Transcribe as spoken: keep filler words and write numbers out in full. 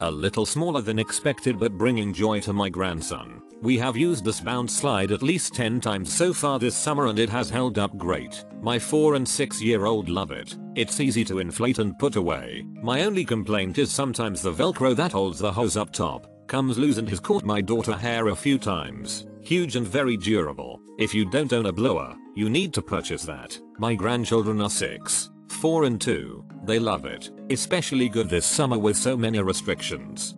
A little smaller than expected, but bringing joy to my grandson. We have used this bounce slide at least ten times so far this summer and it has held up great. My four and six year old love it. It's easy to inflate and put away. My only complaint is sometimes the Velcro that holds the hose up top comes loose and has caught my daughter's hair a few times. Huge and very durable. If you don't own a blower, you need to purchase that. My grandchildren are six, four and two. They love it. Especially good this summer with so many restrictions.